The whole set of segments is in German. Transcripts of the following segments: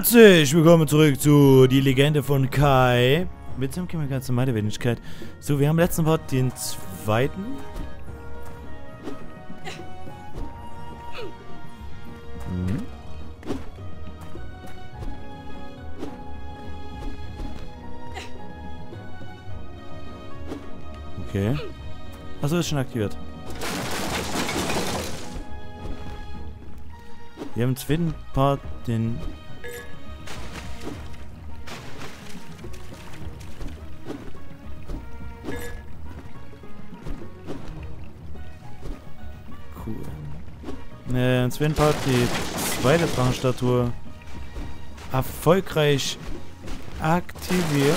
Herzlich willkommen zurück zu Die Legende von Kai. Mit Samkamikaze, meine Wenigkeit. So, wir haben letzten Part den zweiten. Hm. Okay. Achso, ist schon aktiviert. Wir haben im zweiten Part den... Cool. Im zweiten Part die zweite Drachenstatue erfolgreich aktiviert.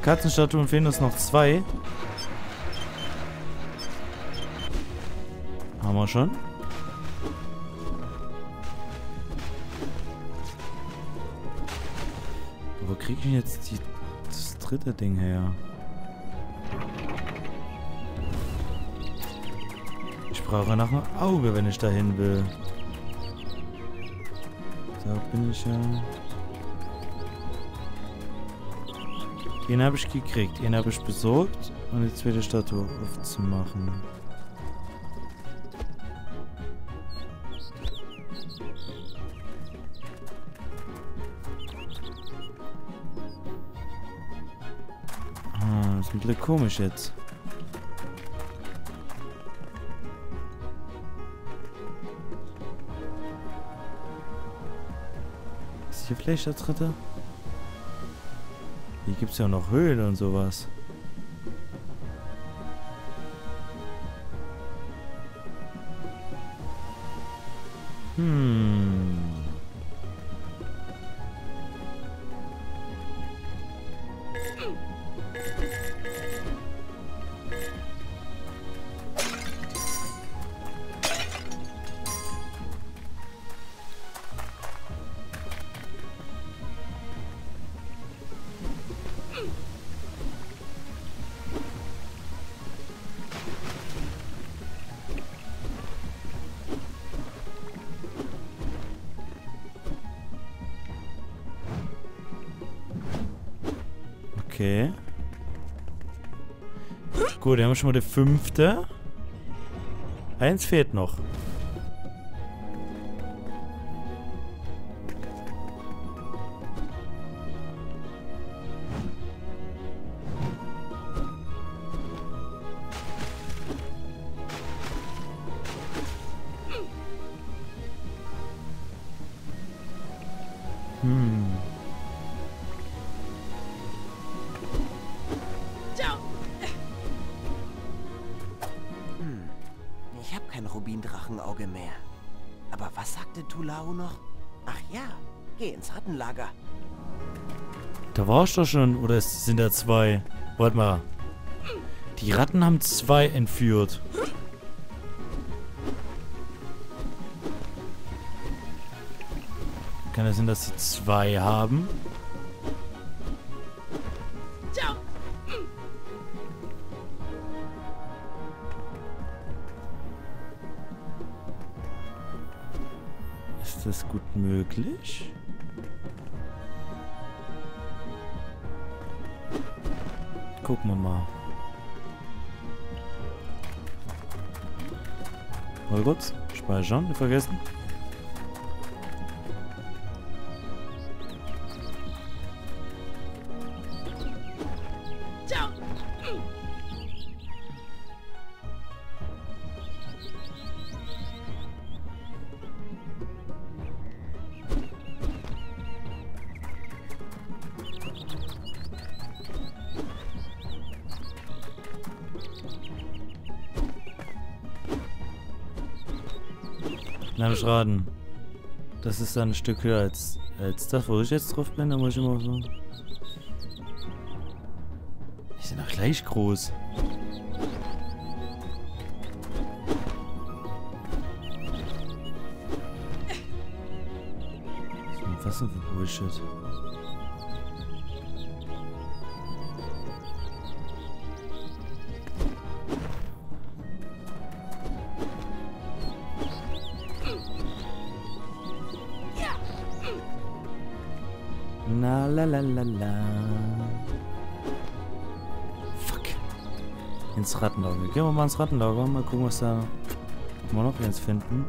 Katzenstatuen fehlen uns noch zwei. Haben wir schon. Wo kriege ich denn jetzt das dritte Ding her? Ich brauche nach einem Auge, wenn ich dahin will. Da bin ich ja... Den habe ich gekriegt, den habe ich besorgt und die zweite Statue aufzumachen. Ah, das ist ein bisschen komisch jetzt. Ist hier vielleicht der dritte? Hier gibt es ja noch Höhlen und sowas. Hm. Okay. Gut, wir haben schon mal die fünfte. Eins fehlt noch. Rubindrachenauge mehr. Aber was sagte Tulau noch? Ach ja, geh ins Rattenlager. Da war ich doch schon, oder sind da zwei? Warte mal. Die Ratten haben zwei entführt. Kann das sein, dass sie zwei haben? Ist das gut möglich? Gucken wir mal. Mal kurz speichern, nicht vergessen. Nein, ich raten. Das ist dann ein Stück höher als das, wo ich jetzt drauf bin. Da muss ich immer so. Die sind doch gleich groß. Was denn für Bullshit? La la la la la. Fuck. Ins Rattenlager. Gehen wir mal ins Rattenlager. Mal gucken, was da wir noch jetzt finden.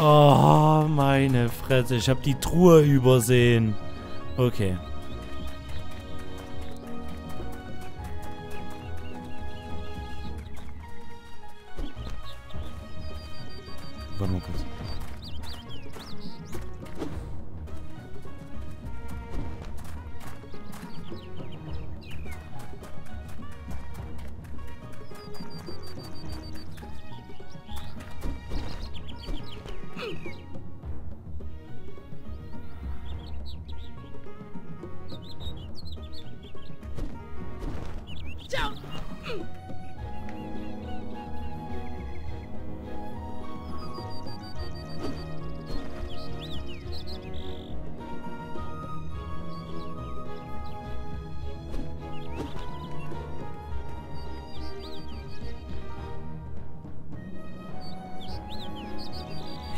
Oh, meine Fresse. Ich habe die Truhe übersehen. Okay. Warte mal kurz.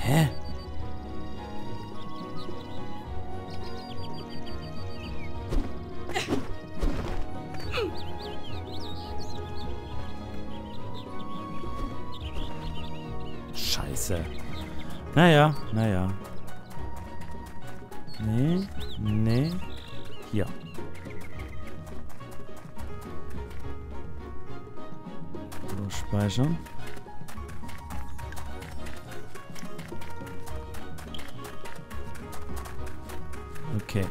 Hä? Scheiße. Naja, naja. Nee, nee. Hier. So, speichern. Okay.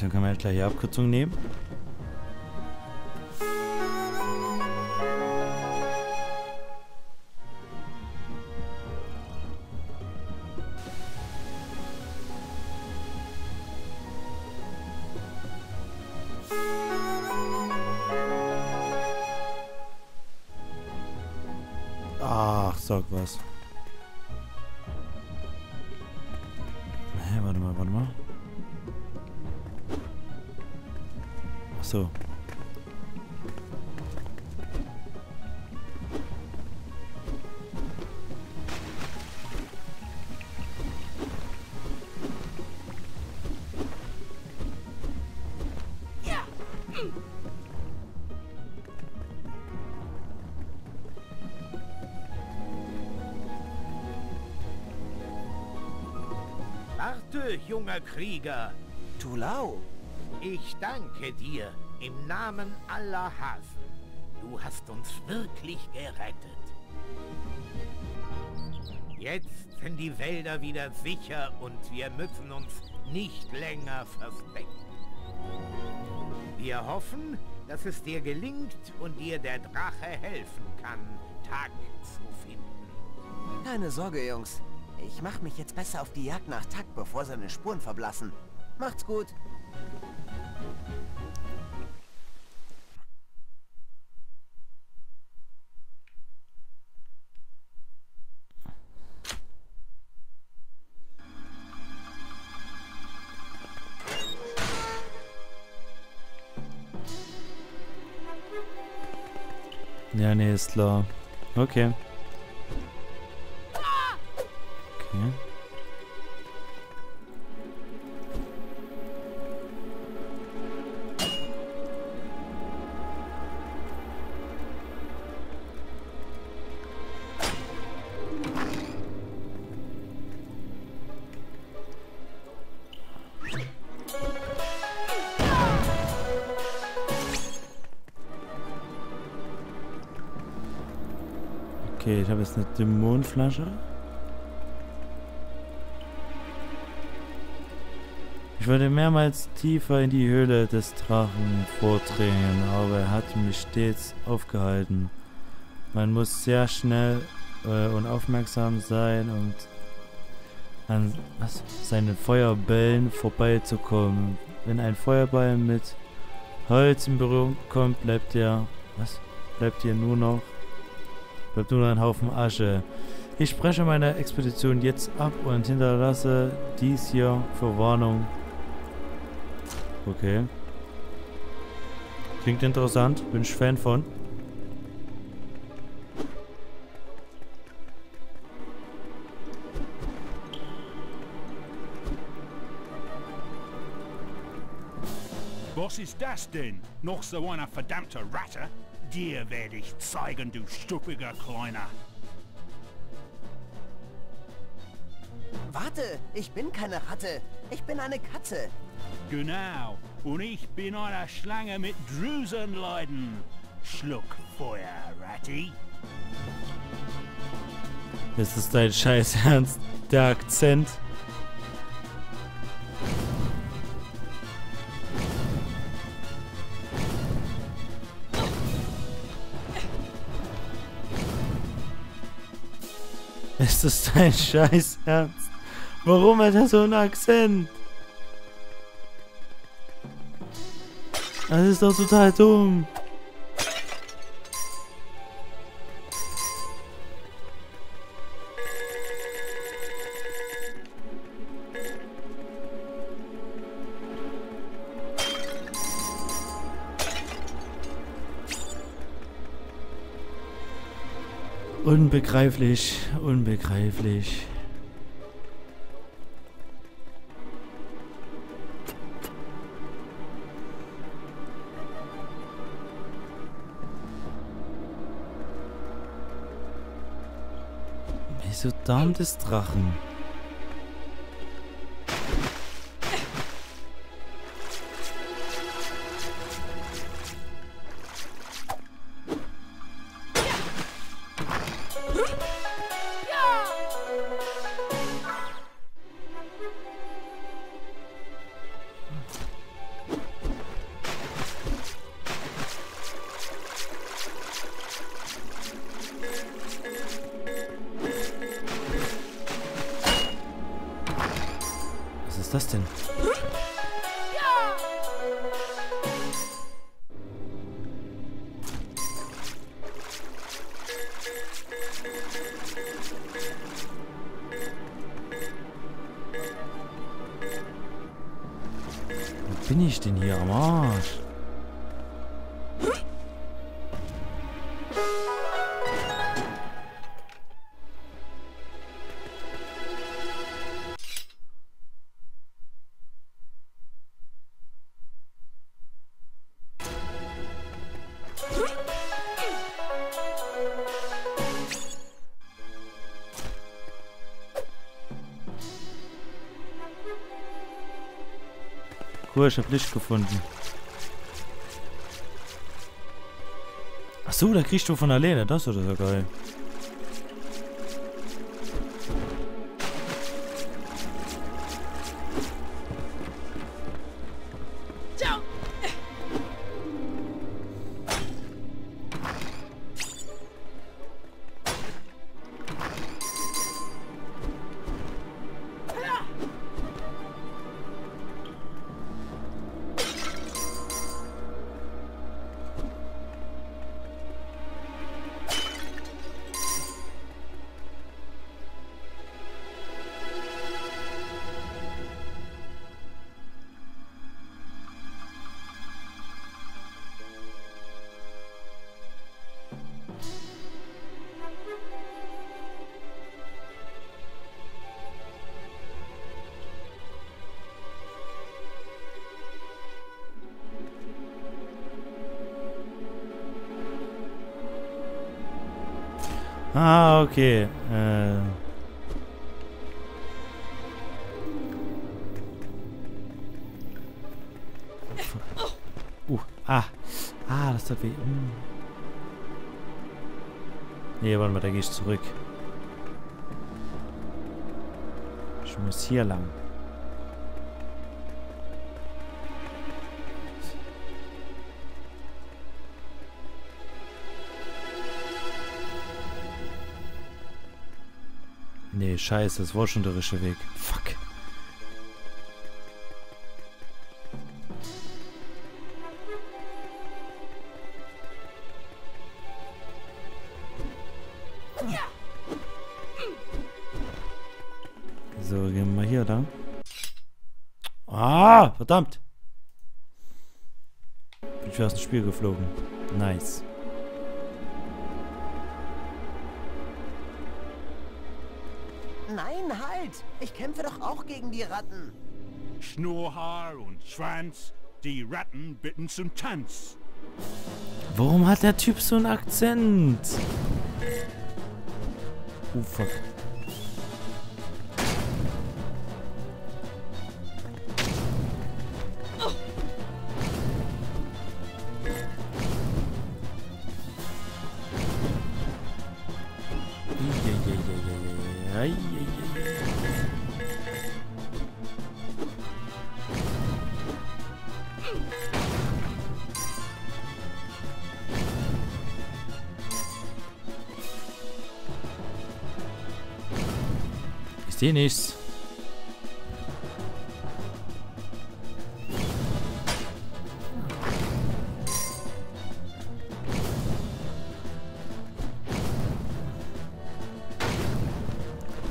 Dann kann man ja gleich die Abkürzung nehmen. Ach, sag was. Hä, warte mal, warte mal. Ach so. Warte, junger Krieger. Tulau. Ich danke dir im Namen aller Hasen. Du hast uns wirklich gerettet. Jetzt sind die Wälder wieder sicher und wir müssen uns nicht länger verstecken. Wir hoffen, dass es dir gelingt und dir der Drache helfen kann, Tak zu finden. Keine Sorge, Jungs. Ich mache mich jetzt besser auf die Jagd nach Tak, bevor seine Spuren verblassen. Macht's gut! Ja, nee, ist klar. Okay. Okay. Okay, ich habe jetzt eine Dämonenflasche. Ich wollte mehrmals tiefer in die Höhle des Drachen vordringen, aber er hat mich stets aufgehalten. Man muss sehr schnell und aufmerksam sein, um an seinen Feuerbällen vorbeizukommen. Wenn ein Feuerball mit Holz in Berührung kommt, bleibt nur noch ein Haufen Asche. Ich spreche meine Expedition jetzt ab und hinterlasse dies hier für Warnung. Okay. Klingt interessant, bin ich Fan von. Was ist das denn? Noch so einer verdammte Ratte? Dir werde ich zeigen, du stuppiger Kleiner. Warte, ich bin keine Ratte. Ich bin eine Katze. Genau. Und ich bin eine Schlange mit Drüsenleiden. Schluck Feuer, Ratti. Das ist dein Scheiß Ernst. Der Akzent. Ist das dein Scheiß Ernst? Warum hat er so einen Akzent? Das ist doch total dumm. Unbegreiflich, unbegreiflich. Wieso Darm des Drachen? Was ist das denn? Wo bin ich denn hier am Arsch? Cool, ich hab Licht gefunden. Achso, da kriegst du von alleine. Das ist ja geil. Ah, okay. Das tat weh. Nee, warte mal, da gehe ich zurück. Ich muss hier lang. Nee, scheiße, das war schon der richtige Weg. Fuck. So, gehen wir mal hier, da. Ah, verdammt. Bin ich aus dem Spiel geflogen. Nice. Nein, halt! Ich kämpfe doch auch gegen die Ratten. Schnurrhaar und Schwanz, die Ratten bitten zum Tanz. Warum hat der Typ so einen Akzent? Oh, fuck. Ich sehe nichts.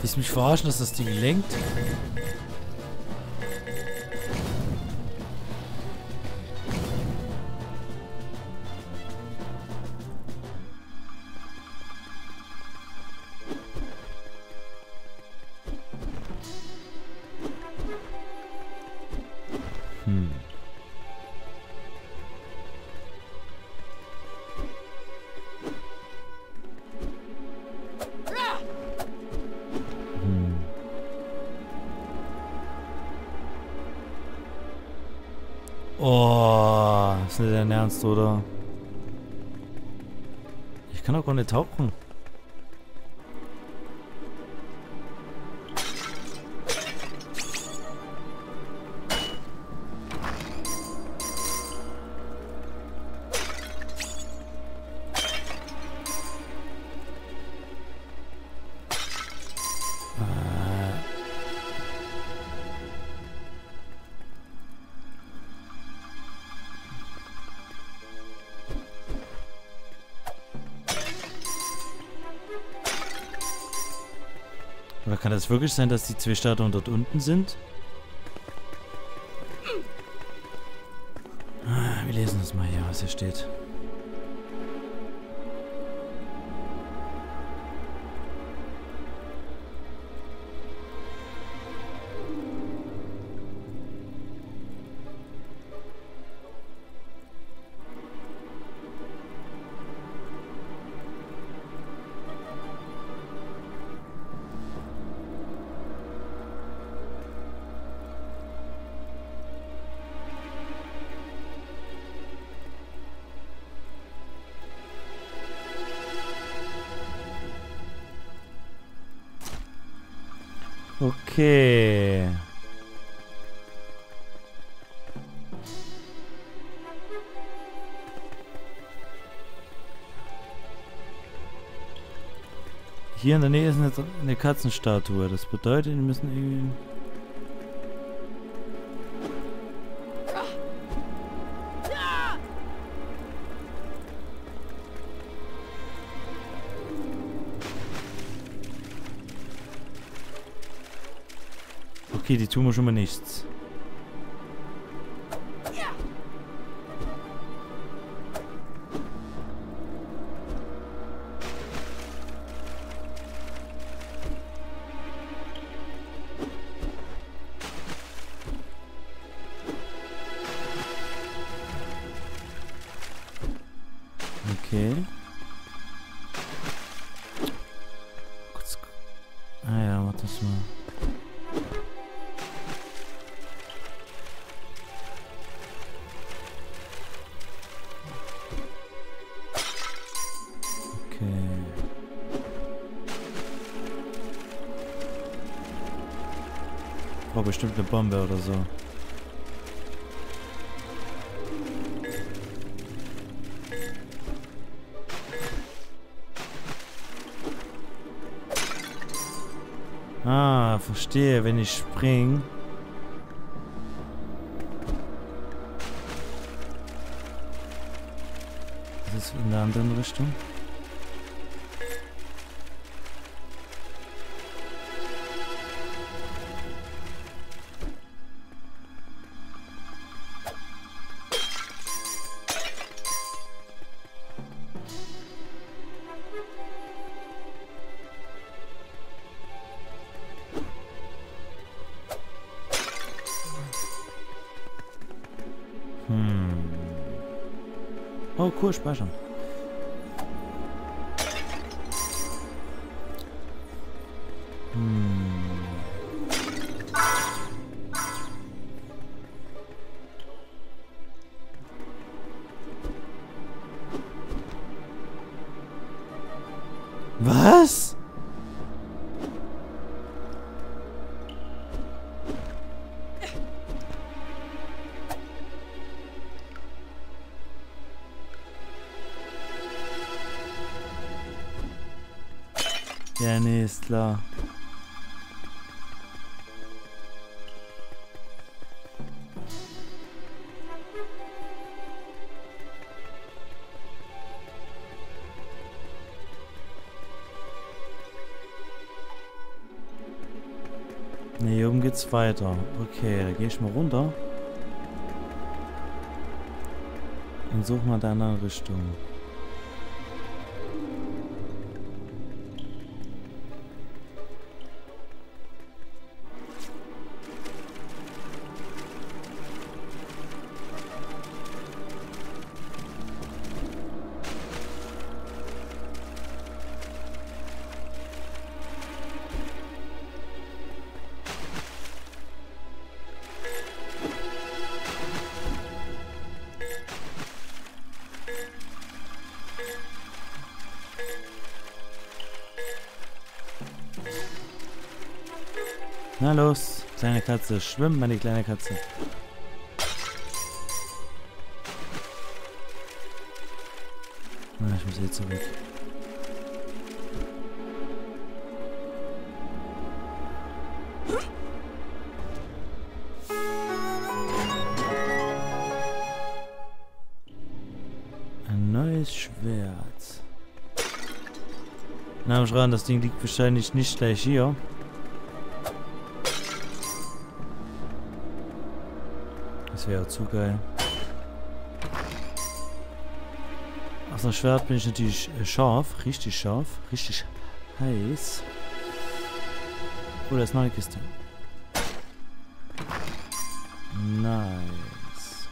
Willst du mich verarschen, dass das Ding lenkt? Oh, ist nicht dein Ernst, oder? Ich kann doch gar nicht tauchen. Oder kann das wirklich sein, dass die zwei Statuen dort unten sind? Ah, wir lesen das mal hier, was hier steht. Okay. Hier in der Nähe ist eine Katzenstatue. Das bedeutet, wir müssen irgendwie... Okay, die tun mir schon mal nichts. Okay. Ah ja, warte mal. Oh, bestimmt eine Bombe oder so. Ah, verstehe, wenn ich springe. Das ist in der anderen Richtung. Oh, cool, speichern. Was? Ja, nee, ist klar. Ne, hier oben geht's weiter. Okay, da geh ich mal runter. Und such mal in der anderen Richtung. Na los, kleine Katze, schwimm, meine kleine Katze. Na, ich muss hier zurück. Ein neues Schwert. Na, ich ran, das Ding liegt wahrscheinlich nicht gleich hier. Das wäre zu geil. Auf dem Schwert bin ich natürlich scharf, richtig heiß. Oh, da ist noch eine Kiste. Nice.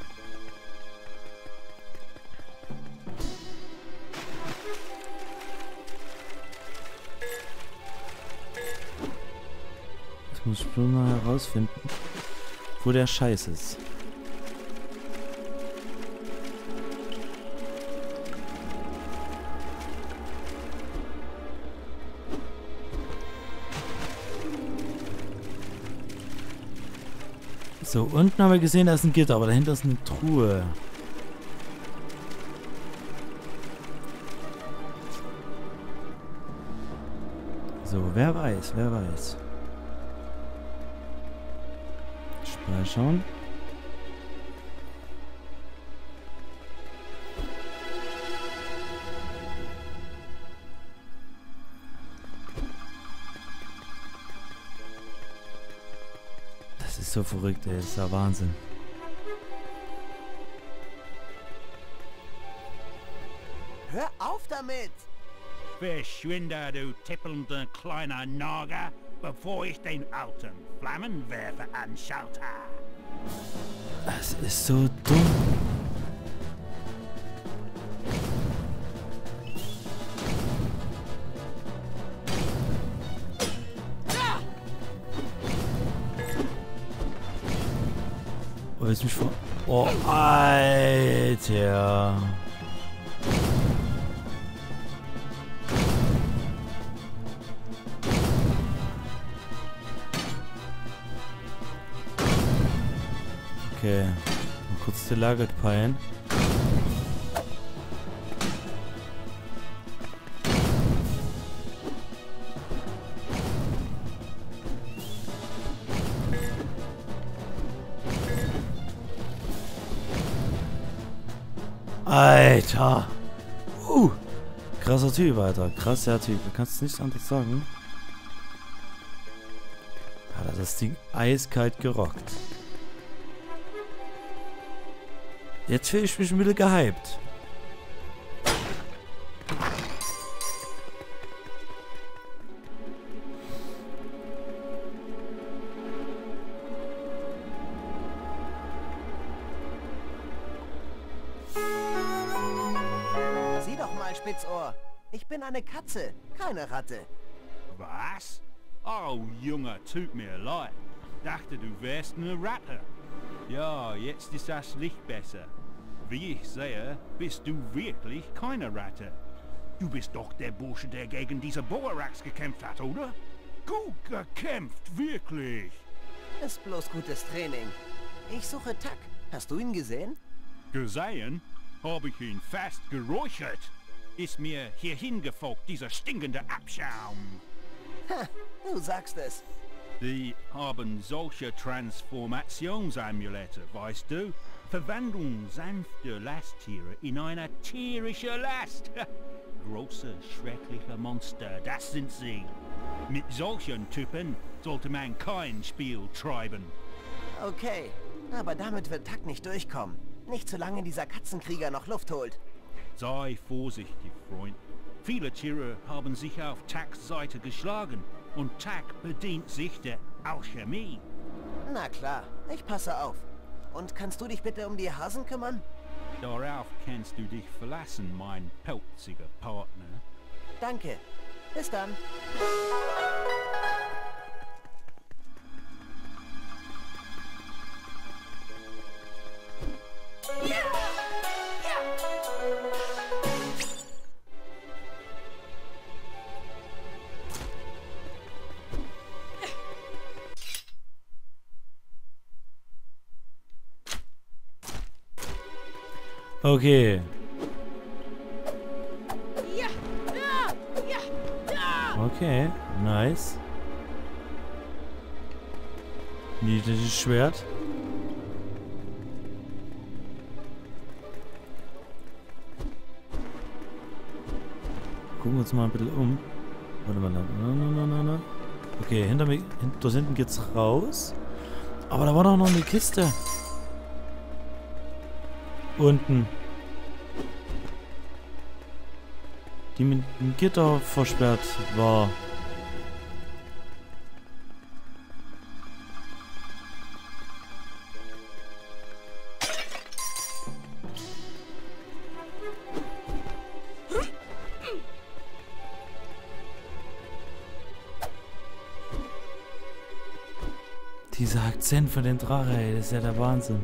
Jetzt muss ich bloß mal herausfinden, wo der Scheiß ist. So, unten haben wir gesehen, da ist ein Gitter, aber dahinter ist eine Truhe. So, wer weiß, wer weiß. Speichern. So verrückt, ey, das ist ja Wahnsinn. Hör auf damit! Verschwinde, du tippelnder kleiner Nager, bevor ich den alten Flammenwerfer anschaute. Das ist so dumm. Willst du mich vor... Oh, Alter. Okay. Mal kurz die Lage peilen. Alter. Krasser Typ, Alter. Krasser Typ. Du kannst nichts anderes sagen. Hat er das Ding eiskalt gerockt. Jetzt fühle ich mich ein bisschen gehypt. Sieh doch mal, Spitzohr. Ich bin eine Katze, keine Ratte. Was? Oh, Junge, tut mir leid. Dachte, du wärst eine Ratte. Ja, jetzt ist das Licht besser. Wie ich sehe, bist du wirklich keine Ratte. Du bist doch der Bursche, der gegen diese Borax gekämpft hat, oder? Gut gekämpft, wirklich. Ist bloß gutes Training. Ich suche Tak. Hast du ihn gesehen? Gesehen? Habe ich ihn fast geräuchert. Ist mir hierhin gefolgt, dieser stinkende Abschaum. Ha, du sagst es. Die haben solche Transformationsamulette, weißt du? Verwandlung sanfter Lasttiere in eine tierische Last. Große, schreckliche Monster, das sind sie. Mit solchen Typen sollte man kein Spiel treiben. Okay, aber damit wird Tak nicht durchkommen. Nicht solange dieser Katzenkrieger noch Luft holt. Sei vorsichtig, Freund. Viele Tiere haben sich auf Taks Seite geschlagen. Und Tak bedient sich der Alchemie. Na klar, ich passe auf. Und kannst du dich bitte um die Hasen kümmern? Darauf kannst du dich verlassen, mein pelziger Partner. Danke. Bis dann. Okay. Okay, nice. Niedliches Schwert. Gucken wir uns mal ein bisschen um. Warte mal. Na. Okay, hinter mir. Da hinten geht's raus. Aber da war doch noch eine Kiste. Unten. Die mit dem Gitter versperrt war. Dieser Akzent von den Drachen, ey, das ist ja der Wahnsinn.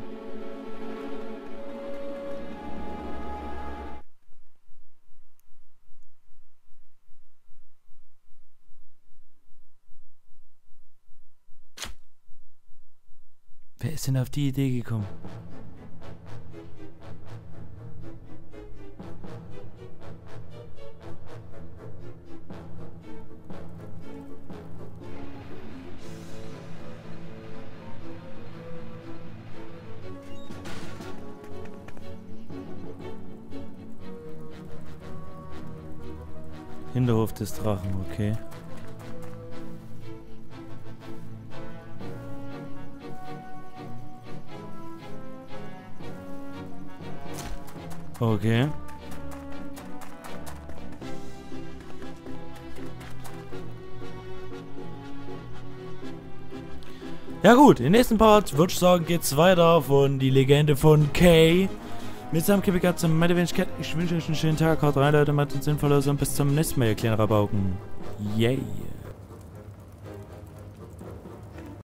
Sind auf die Idee gekommen. Hinterhof des Drachen, okay. Okay. Ja gut, im nächsten Part würde ich sagen, geht's weiter von die Legende von Kay. Mit Samkamikaze, meine Wenigkeit, ich wünsche euch einen schönen Tag. Haut rein, Leute, macht uns sinnvoll aus und bis zum nächsten Mal, ihr kleinen Rabauken. Yay.